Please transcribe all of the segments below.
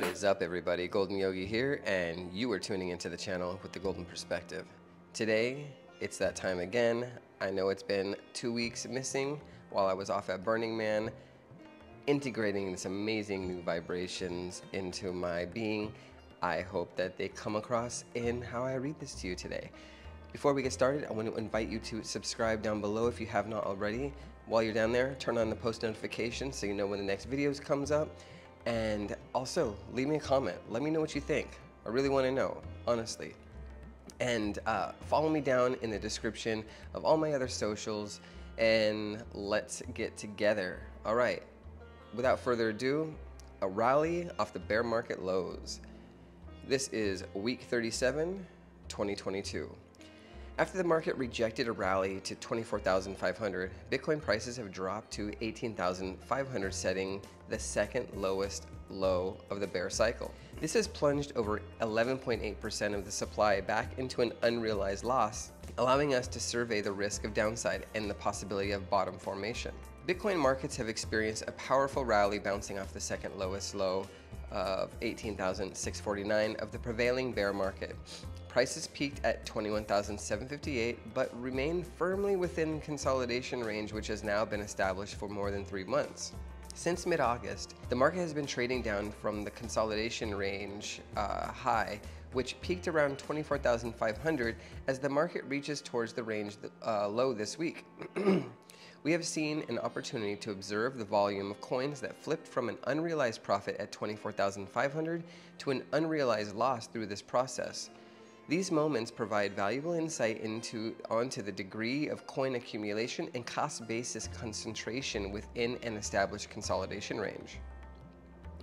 What is up, everybody? Golden Yogi here, and you are tuning into the channel with the Golden Perspective. Today, it's that time again. I know it's been 2 weeks missing while I was off at Burning Man, integrating this amazing new vibrations into my being. I hope that they come across in how I read this to you today. Before we get started, I want to invite you to subscribe down below if you have not already. While you're down there, turn on the post notifications so you know when the next videos comes up. And also, leave me a comment. Let me know what you think. I really want to know, honestly. And follow me down in the description of all my other socials, and let's get together. All right, without further ado, a rally off the bear market lows. This is week 37, 2022. After the market rejected a rally to 24,500, Bitcoin prices have dropped to 18,500, setting the second lowest low of the bear cycle. This has plunged over 11.8% of the supply back into an unrealized loss, allowing us to survey the risk of downside and the possibility of bottom formation. Bitcoin markets have experienced a powerful rally bouncing off the second lowest low of 18,649 of the prevailing bear market. Prices peaked at 21,758, but remain firmly within consolidation range, which has now been established for more than 3 months. Since mid-August, the market has been trading down from the consolidation range high, which peaked around 24,500 as the market reaches towards the range low this week. We have seen an opportunity to observe the volume of coins that flipped from an unrealized profit at 24,500 to an unrealized loss through this process. These moments provide valuable insight onto the degree of coin accumulation and cost basis concentration within an established consolidation range.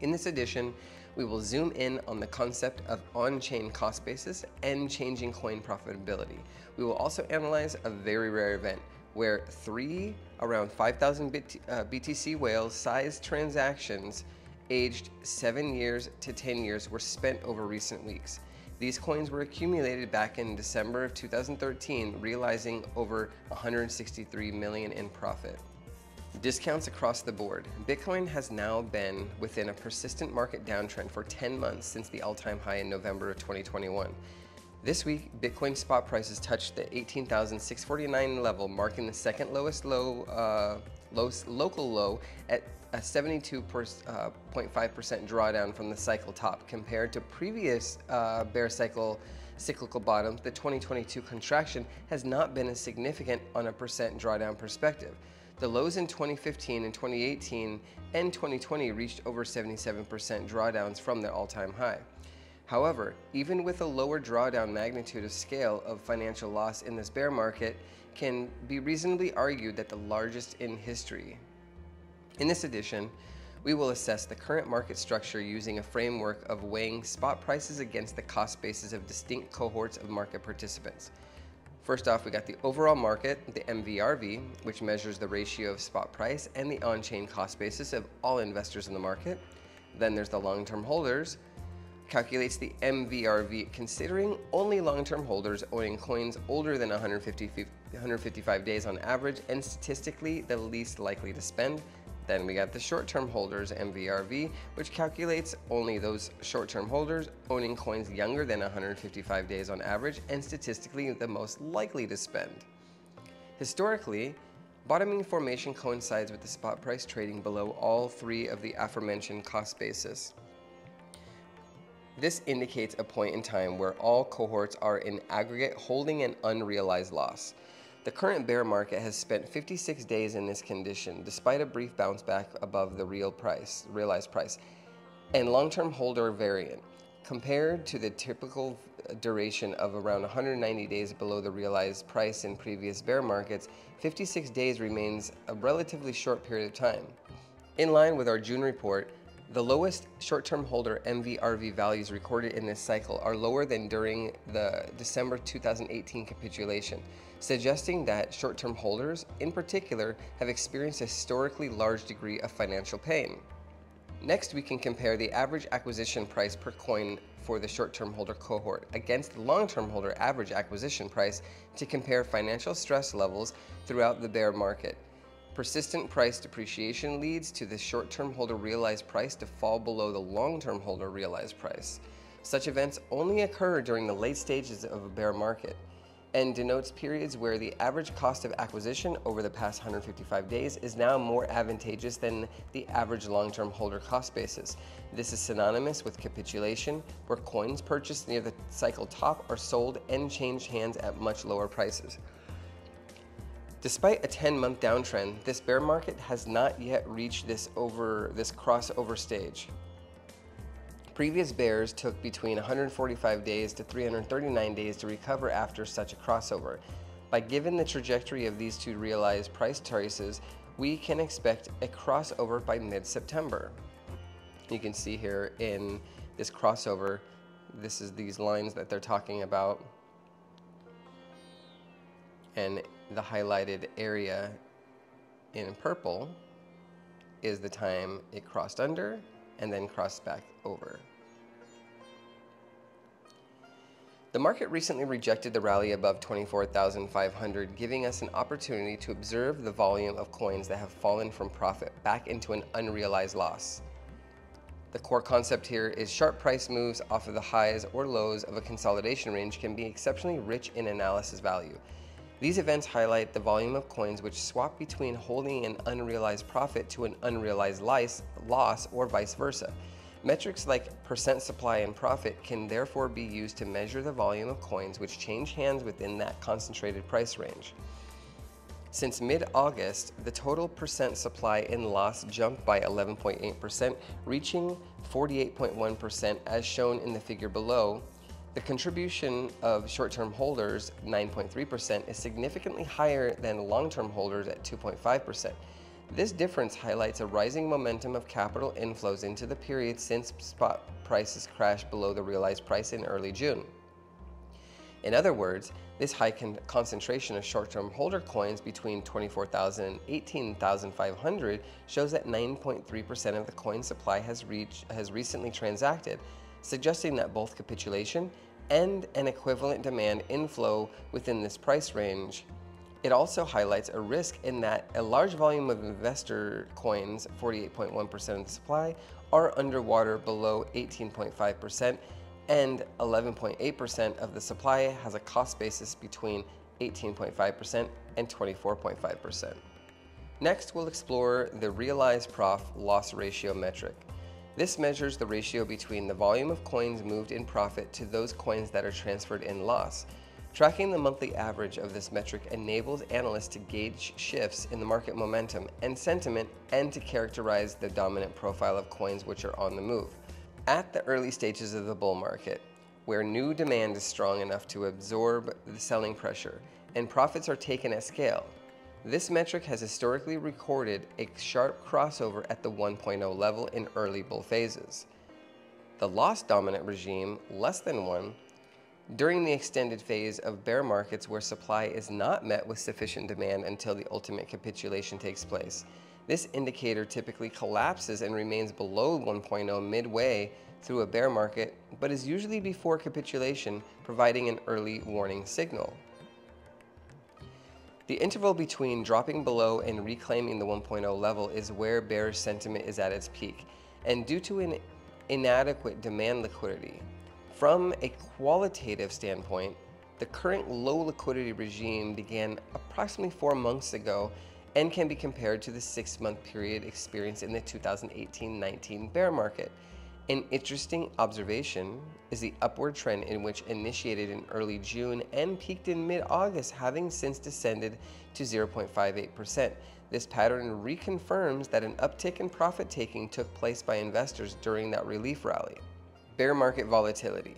In this edition, we will zoom in on the concept of on-chain cost basis and changing coin profitability. We will also analyze a very rare event where three around 5,000 BTC whale-sized transactions aged 7 years to 10 years were spent over recent weeks. These coins were accumulated back in December of 2013, realizing over $163 million in profit. Discounts across the board. Bitcoin has now been within a persistent market downtrend for 10 months since the all-time high in November of 2021. This week, Bitcoin spot prices touched the 18,649 level, marking the second lowest local low at a 72.5% drawdown from the cycle top compared to previous bear cycle cyclical bottom. The 2022 contraction has not been as significant on a percent drawdown perspective. The lows in 2015 and 2018 and 2020 reached over 77% drawdowns from their all-time high. However, even with a lower drawdown magnitude of scale of financial loss in this bear market, can be reasonably argued that the largest in history. In this edition, we will assess the current market structure using a framework of weighing spot prices against the cost basis of distinct cohorts of market participants. First off, we got the overall market, the MVRV, which measures the ratio of spot price and the on-chain cost basis of all investors in the market. Then there's the long-term holders, calculates the MVRV considering only long-term holders owning coins older than 155 days on average and statistically the least likely to spend. Then we got the short-term holders MVRV, which calculates only those short-term holders owning coins younger than 155 days on average and statistically the most likely to spend. Historically, bottoming formation coincides with the spot price trading below all three of the aforementioned cost basis. This indicates a point in time where all cohorts are in aggregate holding an unrealized loss. The current bear market has spent 56 days in this condition, despite a brief bounce back above the realized price, and long-term holder variant, compared to the typical duration of around 190 days below the realized price in previous bear markets, 56 days remains a relatively short period of time. In line with our June report, the lowest short-term holder MVRV values recorded in this cycle are lower than during the December 2018 capitulation, suggesting that short-term holders, in particular, have experienced a historically large degree of financial pain. Next, we can compare the average acquisition price per coin for the short-term holder cohort against the long-term holder average acquisition price to compare financial stress levels throughout the bear market. Persistent price depreciation leads to the short-term holder realized price to fall below the long-term holder realized price. Such events only occur during the late stages of a bear market and denotes periods where the average cost of acquisition over the past 155 days is now more advantageous than the average long-term holder cost basis. This is synonymous with capitulation, where coins purchased near the cycle top are sold and change hands at much lower prices. Despite a 10-month downtrend, this bear market has not yet reached this crossover stage. Previous bears took between 145 days to 339 days to recover after such a crossover. By given the trajectory of these two realized price traces, we can expect a crossover by mid-September. You can see here in this crossover, this is these lines that they're talking about, and the highlighted area in purple is the time it crossed under and then crossed back over. The market recently rejected the rally above 24,500, giving us an opportunity to observe the volume of coins that have fallen from profit back into an unrealized loss. The core concept here is sharp price moves off of the highs or lows of a consolidation range can be exceptionally rich in analysis value. These events highlight the volume of coins which swap between holding an unrealized profit to an unrealized loss or vice versa. Metrics like percent supply and profit can therefore be used to measure the volume of coins which change hands within that concentrated price range. Since mid-August, the total percent supply and loss jumped by 11.8%, reaching 48.1% as shown in the figure below. The contribution of short-term holders, 9.3%, is significantly higher than long-term holders at 2.5%. This difference highlights a rising momentum of capital inflows into the period since spot prices crashed below the realized price in early June. In other words, this high concentration of short-term holder coins between 24,000 and 18,500 shows that 9.3% of the coin supply has recently transacted, suggesting that both capitulation and an equivalent demand inflow within this price range. It also highlights a risk in that a large volume of investor coins, 48.1% of the supply, are underwater below 18.5%, and 11.8% of the supply has a cost basis between 18.5% and 24.5%. Next, we'll explore the realized profit-loss ratio metric. This measures the ratio between the volume of coins moved in profit to those coins that are transferred in loss. Tracking the monthly average of this metric enables analysts to gauge shifts in the market momentum and sentiment and to characterize the dominant profile of coins which are on the move. At the early stages of the bull market, where new demand is strong enough to absorb the selling pressure and profits are taken at scale, this metric has historically recorded a sharp crossover at the 1.0 level in early bull phases. The loss dominant regime, less than 1, during the extended phase of bear markets where supply is not met with sufficient demand until the ultimate capitulation takes place. This indicator typically collapses and remains below 1.0 midway through a bear market, but is usually before capitulation, providing an early warning signal. The interval between dropping below and reclaiming the 1.0 level is where bearish sentiment is at its peak, and due to an inadequate demand liquidity. From a qualitative standpoint, the current low liquidity regime began approximately 4 months ago and can be compared to the 6-month period experienced in the 2018-19 bear market. An interesting observation is the upward trend in which initiated in early June and peaked in mid-August, having since descended to 0.58%. This pattern reconfirms that an uptick in profit-taking took place by investors during that relief rally. Bear market volatility.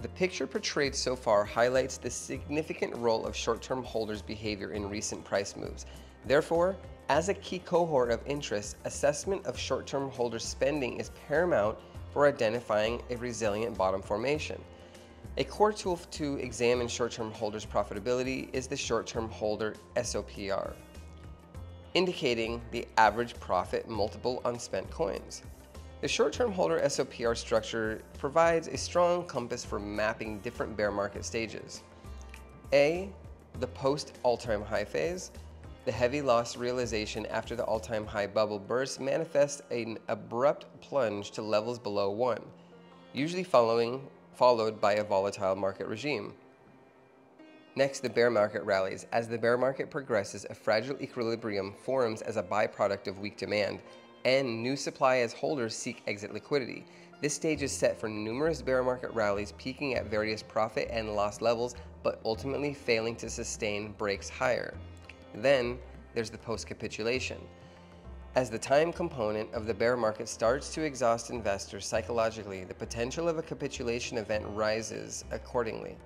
The picture portrayed so far highlights the significant role of short-term holders' behavior in recent price moves. Therefore, as a key cohort of interest, assessment of short-term holder spending is paramount for identifying a resilient bottom formation. A core tool to examine short-term holders' profitability is the short-term holder SOPR, indicating the average profit multiple on spent coins. The short-term holder SOPR structure provides a strong compass for mapping different bear market stages. A, the post all-time high phase. The heavy loss realization after the all-time high bubble burst manifests an abrupt plunge to levels below one, usually followed by a volatile market regime. Next, the bear market rallies. As the bear market progresses, a fragile equilibrium forms as a byproduct of weak demand and new supply as holders seek exit liquidity. This stage is set for numerous bear market rallies peaking at various profit and loss levels, but ultimately failing to sustain breaks higher. Then there's the post-capitulation. As the time component of the bear market starts to exhaust investors psychologically, the potential of a capitulation event rises accordingly.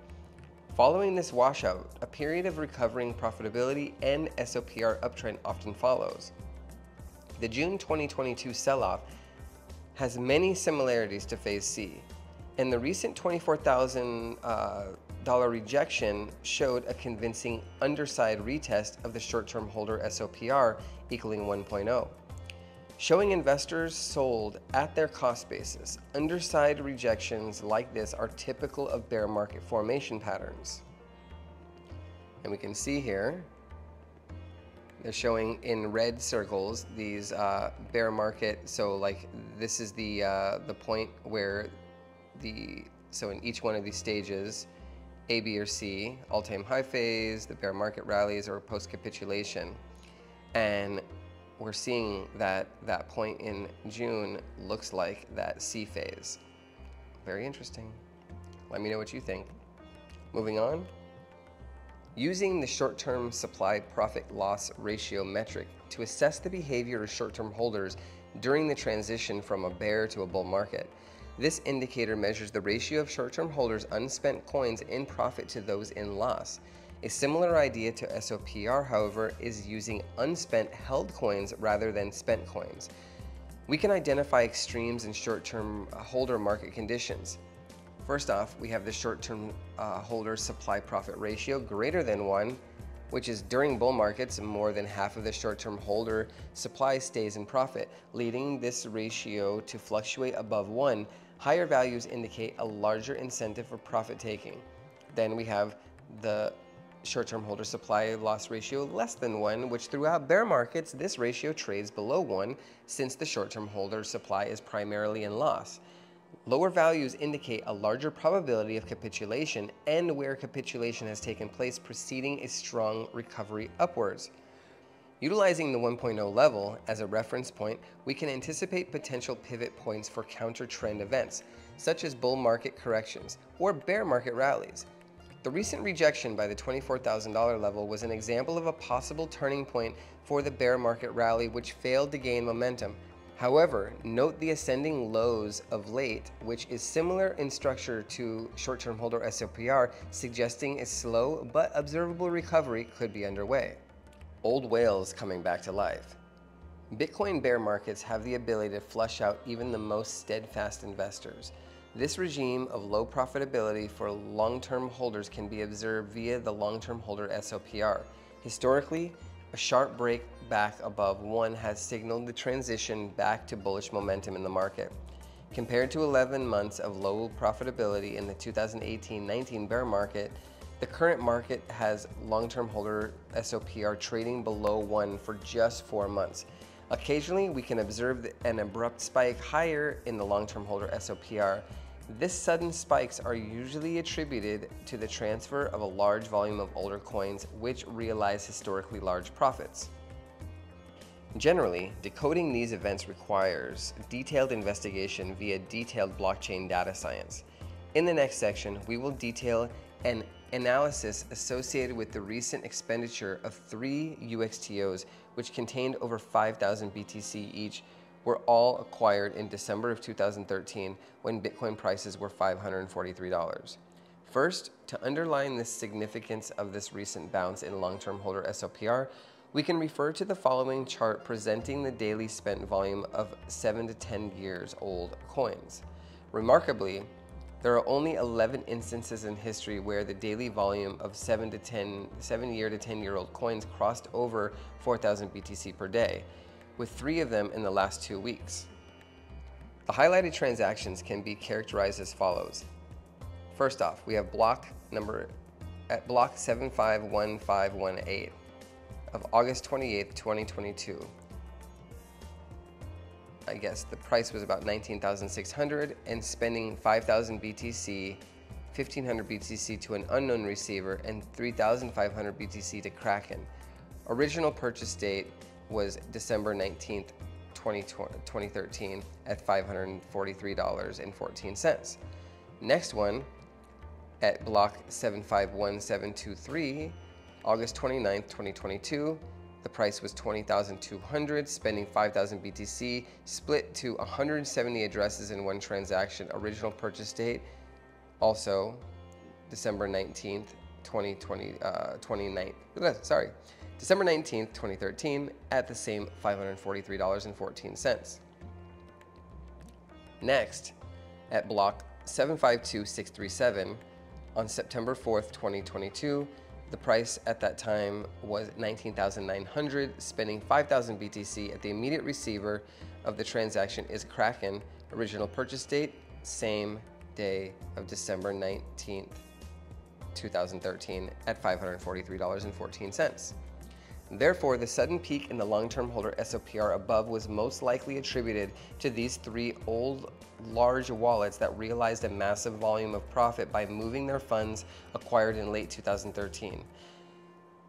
Following this washout, a period of recovering profitability and SOPR uptrend often follows. The June 2022 sell-off has many similarities to Phase C, and the recent $24,000 rejection showed a convincing underside retest of the short-term holder SOPR equaling 1.0. Showing investors sold at their cost basis, underside rejections like this are typical of bear market formation patterns. And we can see here, they're showing in red circles these bear market. So like this is the point where so in each one of these stages, A, B, or C, all-time high phase, the bear market rallies, or post-capitulation. And we're seeing that that point in June looks like that C phase. Very interesting. Let me know what you think. Moving on. Using the short-term supply profit loss ratio metric to assess the behavior of short-term holders during the transition from a bear to a bull market. This indicator measures the ratio of short-term holders' unspent coins in profit to those in loss. A similar idea to SOPR, however, is using unspent held coins rather than spent coins. We can identify extremes in short-term holder market conditions. First off, we have the short-term holder supply profit ratio greater than 1, which is during bull markets, more than half of the short-term holder supply stays in profit, leading this ratio to fluctuate above 1. Higher values indicate a larger incentive for profit taking. Then we have the short-term holder supply loss ratio less than 1, which throughout bear markets, this ratio trades below 1 since the short-term holder supply is primarily in loss. Lower values indicate a larger probability of capitulation and where capitulation has taken place preceding a strong recovery upwards. Utilizing the 1.0 level as a reference point, we can anticipate potential pivot points for counter-trend events, such as bull market corrections or bear market rallies. The recent rejection by the $24,000 level was an example of a possible turning point for the bear market rally, which failed to gain momentum. However, note the ascending lows of late, which is similar in structure to short-term holder SOPR, suggesting a slow but observable recovery could be underway. Old whales coming back to life. Bitcoin bear markets have the ability to flush out even the most steadfast investors. This regime of low profitability for long-term holders can be observed via the long-term holder SOPR. Historically, a sharp break back above 1 has signaled the transition back to bullish momentum in the market. Compared to 11 months of low profitability in the 2018-19 bear market, the current market has long-term holder SOPR trading below 1 for just 4 months. Occasionally, we can observe an abrupt spike higher in the long-term holder SOPR. This sudden spikes are usually attributed to the transfer of a large volume of older coins which realize historically large profits. Generally, decoding these events requires detailed investigation via detailed blockchain data science. In the next section, we will detail an analysis associated with the recent expenditure of 3 UTXOs, which contained over 5,000 BTC each, were all acquired in December of 2013 when Bitcoin prices were $543. First, to underline the significance of this recent bounce in long-term holder SOPR, we can refer to the following chart presenting the daily spent volume of 7 to 10 years old coins. Remarkably, there are only 11 instances in history where the daily volume of 7 year to 10 year old coins crossed over 4,000 BTC per day, with 3 of them in the last 2 weeks. The highlighted transactions can be characterized as follows. First off, we have block number at block 751518, of August 28th, 2022. I guess the price was about $19,600, and spending 5,000 BTC, 1,500 BTC to an unknown receiver, and 3,500 BTC to Kraken. Original purchase date was December 19th, 2013 at $543.14. Next one, at block 751723, August 29th, 2022, the price was $20,200, spending 5,000 BTC, split to 170 addresses in one transaction. Original purchase date, also December 19th, December 19th, 2013, at the same $543.14. Next, at block 752637, on September 4th, 2022, the price at that time was $19,900, spending 5,000 BTC at the immediate receiver of the transaction is Kraken. Original purchase date, same day of December 19th, 2013 at $543.14. Therefore, the sudden peak in the long-term holder SOPR above was most likely attributed to these three old large wallets that realized a massive volume of profit by moving their funds acquired in late 2013.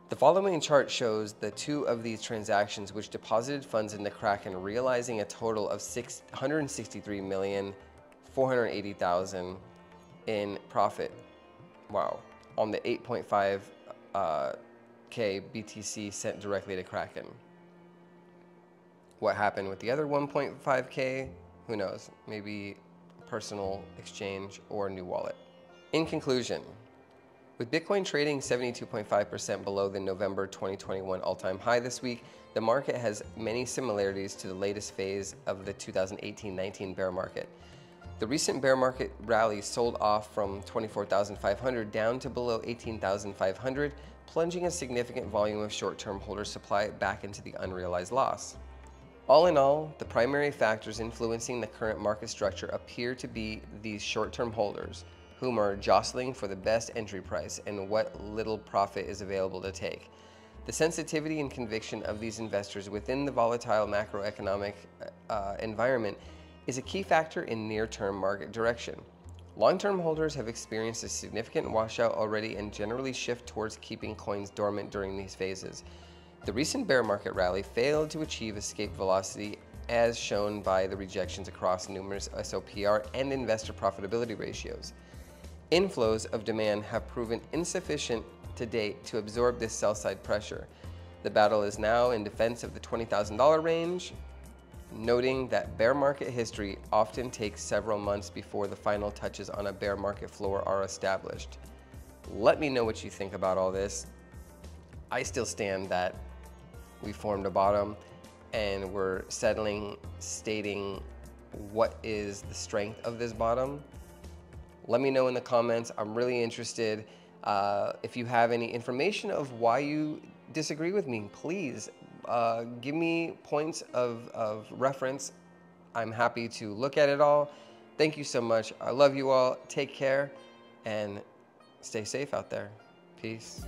The following chart shows the two of these transactions which deposited funds into Kraken, realizing a total of $663,480,000 in profit. Wow. On the 8.5 BTC sent directly to Kraken. What happened with the other 1.5K? Who knows? Maybe personal exchange or new wallet. In conclusion, with Bitcoin trading 72.5% below the November 2021 all-time high this week, the market has many similarities to the latest phase of the 2018-19 bear market. The recent bear market rally sold off from 24,500 down to below 18,500, plunging a significant volume of short-term holder supply back into the unrealized loss. All in all, the primary factors influencing the current market structure appear to be these short-term holders, whom are jostling for the best entry price and what little profit is available to take. The sensitivity and conviction of these investors within the volatile macroeconomic environment is a key factor in near-term market direction. Long-term holders have experienced a significant washout already and generally shift towards keeping coins dormant during these phases. The recent bear market rally failed to achieve escape velocity as shown by the rejections across numerous SOPR and investor profitability ratios. Inflows of demand have proven insufficient to date to absorb this sell-side pressure. The battle is now in defense of the $20,000 range, noting that bear market history often takes several months before the final touches on a bear market floor are established. Let me know what you think about all this. I still stand that we formed a bottom and we're stating what is the strength of this bottom. Let me know in the comments. I'm really interested. If you have any information of why you disagree with me, please give me points of reference. I'm happy to look at it all. Thank you so much. I love you all. Take care and stay safe out there. Peace.